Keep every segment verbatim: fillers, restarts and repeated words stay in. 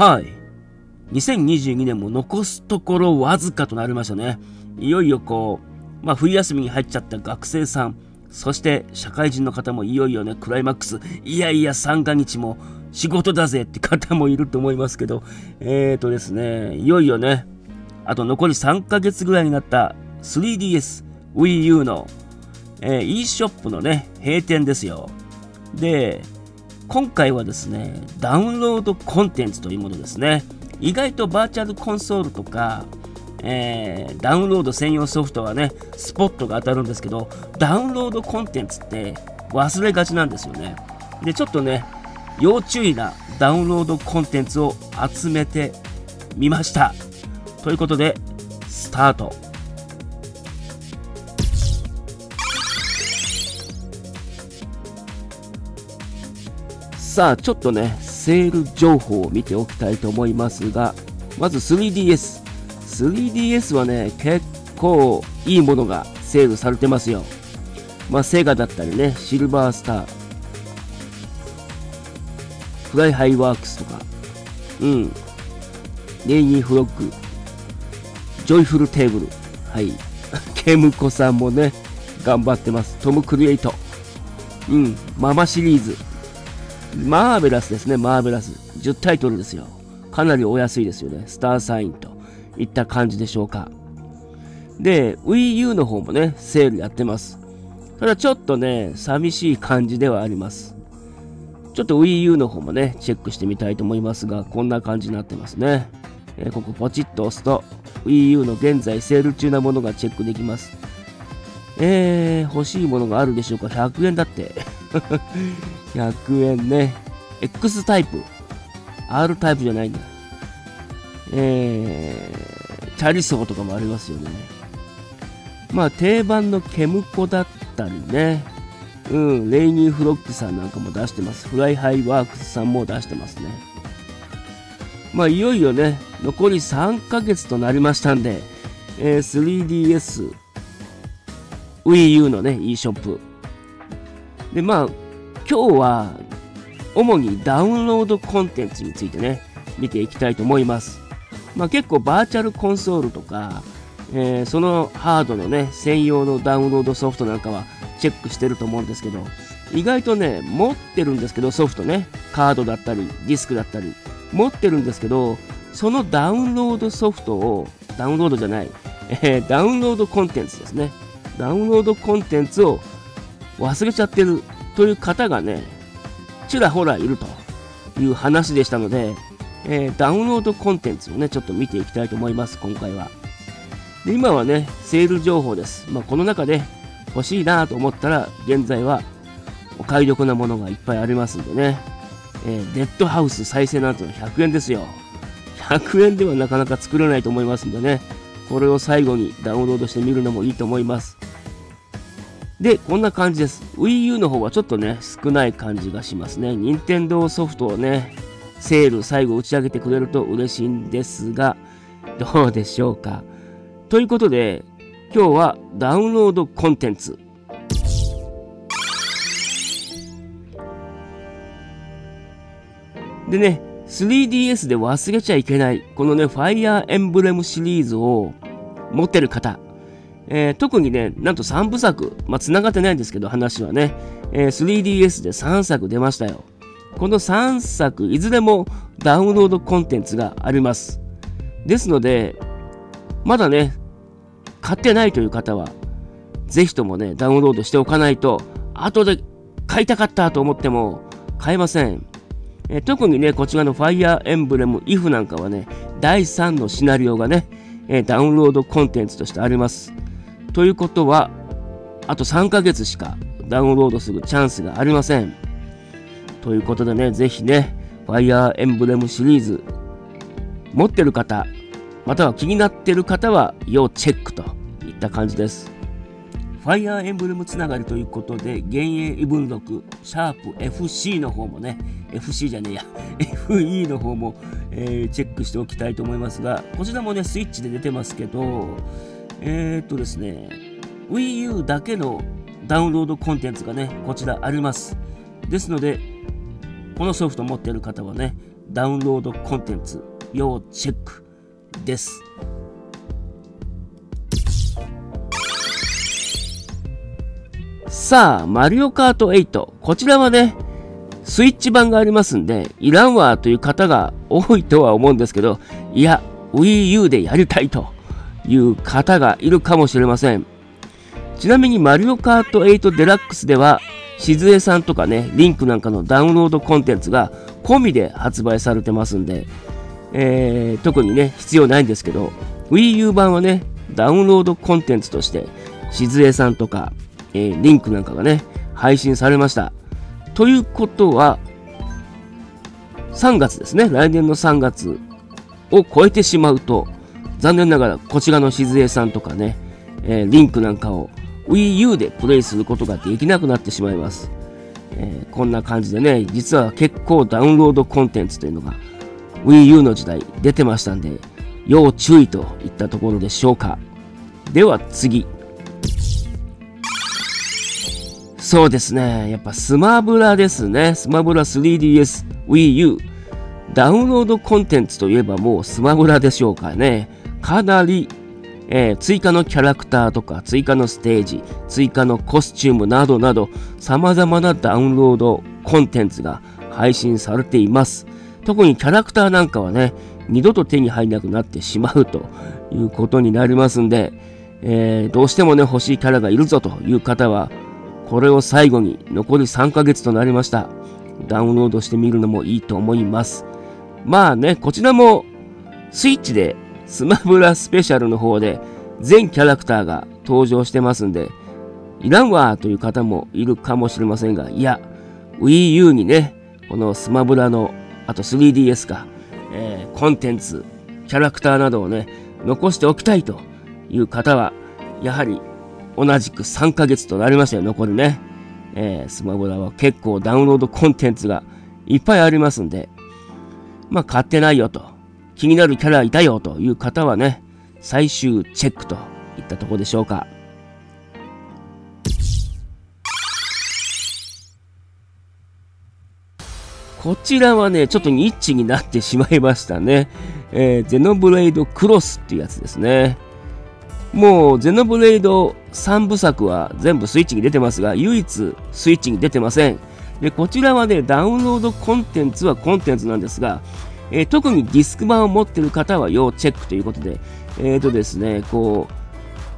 はい。にせんにじゅうにねんも残すところわずかとなりましたね。いよいよこう、まあ冬休みに入っちゃった学生さん、そして社会人の方もいよいよね、クライマックス、いやいや三が日も仕事だぜって方もいると思いますけど、えーとですね、いよいよね、あと残りさんかげつぐらいになった スリーディーエス、WiiU の、えー、eShop のね、閉店ですよ。で、今回はですね、ダウンロードコンテンツというものですね。意外とバーチャルコンソールとか、えー、ダウンロード専用ソフトはね、スポットが当たるんですけど、ダウンロードコンテンツって忘れがちなんですよね。で、ちょっとね、要注意なダウンロードコンテンツを集めてみました。ということで、スタート。さあ、ちょっとね、セール情報を見ておきたいと思いますが、まず スリーディーエス。スリーディーエス はね、結構いいものがセールされてますよ。まあ、セガだったりね、シルバースター、フライハイワークスとか、うん、レイニーフロッグ、ジョイフルテーブル、はい、ケムコさんもね、頑張ってます。トム・クリエイト、うん、ママシリーズ、マーベラスですね、マーベラス。じゅうタイトルですよ。かなりお安いですよね。スターサインといった感じでしょうか。で、WiiU の方もね、セールやってます。ただちょっとね、寂しい感じではあります。ちょっと WiiU の方もね、チェックしてみたいと思いますが、こんな感じになってますね。えー、ここポチッと押すと、WiiU の現在セール中なものがチェックできます。えー、欲しいものがあるでしょうか。ひゃくえんだって。ひゃくえんね。X タイプ。R タイプじゃないんだ。えー、チャリソーとかもありますよね。まあ、定番のケムコだったりね。うん、レイニーフロックさんなんかも出してます。フライハイワークスさんも出してますね。まあ、いよいよね、残りさんかげつとなりましたんで、えー、スリーディーエス、WiiU のね、e ショップ。で、まあ、今日は、主にダウンロードコンテンツについてね、見ていきたいと思います。まあ結構バーチャルコンソールとか、えー、そのハードのね、専用のダウンロードソフトなんかはチェックしてると思うんですけど、意外とね、持ってるんですけど、ソフトね、カードだったり、ディスクだったり、持ってるんですけど、そのダウンロードソフトを、ダウンロードじゃない、えー、ダウンロードコンテンツですね。ダウンロードコンテンツを忘れちゃってるという方がね、ちらほらいるという話でしたので、えー、ダウンロードコンテンツをね、ちょっと見ていきたいと思います、今回は。で、今はね、セール情報です。まあ、この中で欲しいなと思ったら、現在はお買い得なものがいっぱいありますんでね、えー、デッドハウス再生なんてのひゃくえんですよ。ひゃくえんではなかなか作れないと思いますんでね、これを最後にダウンロードしてみるのもいいと思います。で、こんな感じです。WiiU の方はちょっとね、少ない感じがしますね。Nintendo ソフトをね、セール最後打ち上げてくれると嬉しいんですが、どうでしょうか。ということで、今日はダウンロードコンテンツ。でね、スリーディーエス で忘れちゃいけない、このね、Fire Emblem シリーズを持ってる方。えー、特にね、なんとさんぶさく、まあ、繋がってないんですけど、話はね、えー、スリーディーエス でさんさく出ましたよ。このさんさく、いずれもダウンロードコンテンツがあります。ですので、まだね、買ってないという方は、ぜひともね、ダウンロードしておかないと、後で買いたかったと思っても、買えません。えー、特にね、こちらの Fire Emblem If なんかはね、だいさんのシナリオがね、えー、ダウンロードコンテンツとしてあります。ということは、あとさんかげつしかダウンロードするチャンスがありません。ということでね、ぜひね、Fire Emblem シリーズ、持ってる方、または気になってる方は、要チェックといった感じです。Fire Emblem つながりということで、幻影異文録、シャープ エフシー の方もね、エフシー じゃねえや、エフイー の方も、えー、チェックしておきたいと思いますが、こちらもね、スイッチで出てますけど、えーっとですね、WiiU だけのダウンロードコンテンツがね、こちらあります。ですので、このソフト持っている方はね、ダウンロードコンテンツ要チェックです。さあ、マリオカートエイト。こちらはね、スイッチ版がありますんで、いらんわという方が多いとは思うんですけど、いや、WiiU でやりたいという方がいるかもしれません。ちなみにマリオカートエイトデラックスでは、静江さんとかね、リンクなんかのダウンロードコンテンツが込みで発売されてますんで、えー、特にね、必要ないんですけど、WiiU 版はね、ダウンロードコンテンツとして、静江さんとか、えー、リンクなんかがね、配信されました。ということは、さんがつですね、来年のさんがつを超えてしまうと、残念ながらこちらの静江さんとかね、えー、リンクなんかを WiiU でプレイすることができなくなってしまいます。えー、こんな感じでね、実は結構ダウンロードコンテンツというのが WiiU の時代出てましたんで、要注意といったところでしょうか。では次。そうですね。やっぱスマブラですね。スマブラ スリーディーエス、WiiU。ダウンロードコンテンツといえばもうスマブラでしょうかね。かなり、えー、追加のキャラクターとか、追加のステージ、追加のコスチュームなどなど、様々なダウンロードコンテンツが配信されています。特にキャラクターなんかはね、二度と手に入らなくなってしまうということになりますんで、えー、どうしてもね、欲しいキャラがいるぞという方は、これを最後に残りさんかげつとなりました。ダウンロードしてみるのもいいと思います。まあね、こちらもスイッチでスマブラスペシャルの方で全キャラクターが登場してますんで、いらんわーという方もいるかもしれませんが、いや、WiiU にね、このスマブラの、あと スリーディーエス か、えー、コンテンツ、キャラクターなどをね、残しておきたいという方は、やはり、同じくさんかげつとなりましたよ、残りね。えー、スマブラは結構ダウンロードコンテンツがいっぱいありますんで、まあ買ってないよと、気になるキャラいたよという方はね、最終チェックといったところでしょうか。こちらはね、ちょっとニッチになってしまいましたね。えー、ゼノブレイドクロスっていうやつですね。もう、ゼノブレイドさんぶさくは全部スイッチに出てますが、唯一スイッチに出てません。で、こちらはね、ダウンロードコンテンツはコンテンツなんですが、えー、特にディスク版を持ってる方は要チェックということで、えーとですね、こう、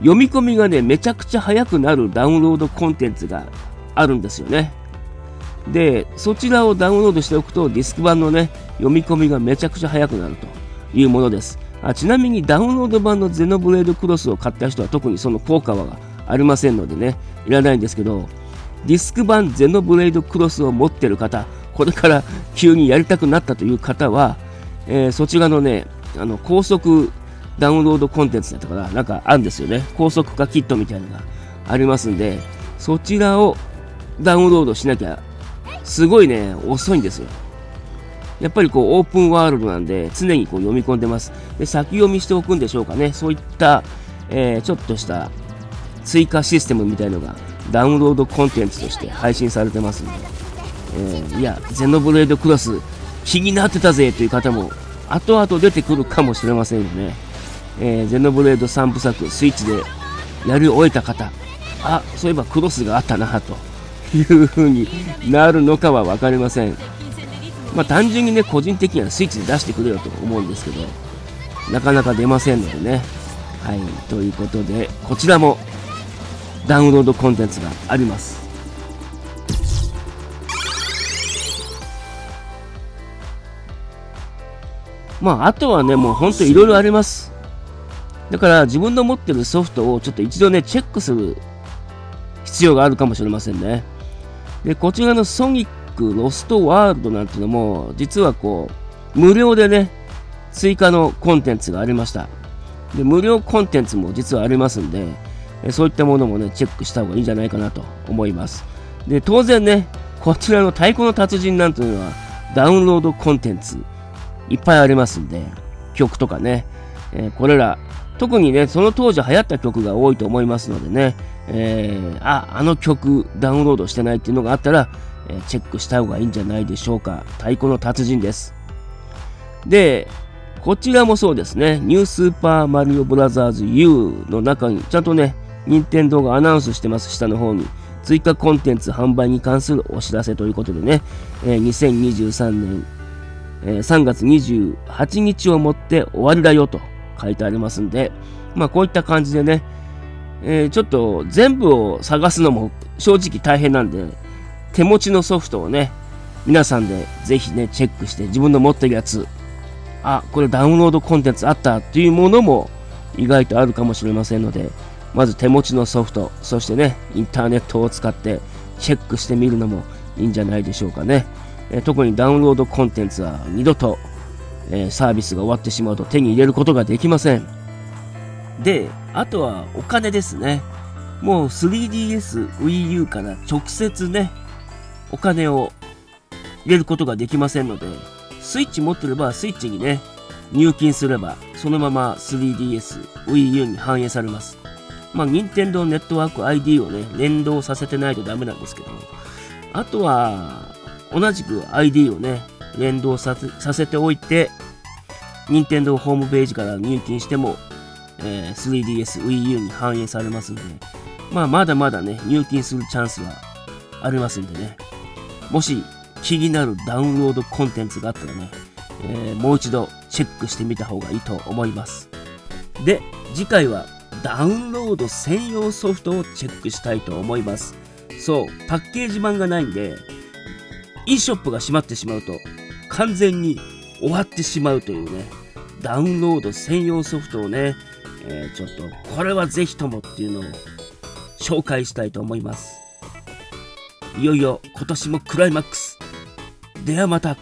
読み込みがね、めちゃくちゃ早くなるダウンロードコンテンツがあるんですよね。で、そちらをダウンロードしておくと、ディスク版のね、読み込みがめちゃくちゃ早くなるというものです。あ、ちなみにダウンロード版のゼノブレードクロスを買った人は特にその効果はありませんのでね、いらないんですけど、ディスク版ゼノブレードクロスを持ってる方、これから急にやりたくなったという方は、えー、そちらのね、あの高速ダウンロードコンテンツだったかな、なんかあるんですよね。高速化キットみたいなのがありますんで、そちらをダウンロードしなきゃ、すごいね、遅いんですよ。やっぱりこうオープンワールドなんで常にこう読み込んでます。で、先読みしておくんでしょうかね。そういった、えー、ちょっとした追加システムみたいのがダウンロードコンテンツとして配信されてますんで、えー、いや、ゼノブレードクロス気になってたぜという方も後々出てくるかもしれませんよね。えー、ゼノブレードさんぶさくスイッチでやり終えた方、あ、そういえばクロスがあったなという風になるのかは分かりません。まあ単純にね、個人的にはスイッチで出してくれよと思うんですけど、なかなか出ませんのでね。はい、ということで、こちらもダウンロードコンテンツがあります。まああとはね、もうほんといろいろあります。だから自分の持ってるソフトをちょっと一度ね、チェックする必要があるかもしれませんね。で、こちらのソニックロストワールドなんてのも実はこう無料でね、追加のコンテンツがありました。で、無料コンテンツも実はありますんで、そういったものもね、チェックした方がいいんじゃないかなと思います。で、当然ね、こちらの太鼓の達人なんていうのはダウンロードコンテンツいっぱいありますんで、曲とかね、えー、これら特にね、その当時流行った曲が多いと思いますのでね、えー、あ、あの曲ダウンロードしてないっていうのがあったらチェックした方がいいんじゃないでしょうか。太鼓の達人です。で、こちらもそうですね、ニュースーパーマリオブラザーズ U の中に、ちゃんとね、任天堂がアナウンスしてます、下の方に。追加コンテンツ販売に関するお知らせということでね、えー、にせんにじゅうさんねん、えー、さんがつにじゅうはちにちをもって終わりだよと書いてありますんで、まあこういった感じでね、えー、ちょっと全部を探すのも正直大変なんで、手持ちのソフトをね、皆さんでぜひね、チェックして自分の持ってるやつ、あ、これダウンロードコンテンツあったというものも意外とあるかもしれませんので、まず手持ちのソフト、そしてね、インターネットを使ってチェックしてみるのもいいんじゃないでしょうかね。えー、特にダウンロードコンテンツは二度と、えー、サービスが終わってしまうと手に入れることができません。で、あとはお金ですね。もう スリーディーエス、WiiU から直接ね、お金を入れることができませんので、スイッチ持ってればスイッチにね、入金すればそのまま スリーディーエス、WiiU に反映されます。まあ、Nintendo ネットワーク アイディー をね、連動させてないとダメなんですけども、あとは、同じく アイディー をね、連動させ、させておいて、Nintendo ホームページから入金しても、えー、スリーディーエス、WiiU に反映されますんで、まあ、まだまだね、入金するチャンスはありますんでね、もし気になるダウンロードコンテンツがあったらね、えー、もう一度チェックしてみた方がいいと思います。で、次回は、ダウンロード専用ソフトをチェックしたいと思います。そう、パッケージ版がないんで、eShop が閉まってしまうと、完全に終わってしまうというね、ダウンロード専用ソフトをね、えー、ちょっと、これはぜひともっていうのを紹介したいと思います。いよいよ今年もクライマックス。ではまた。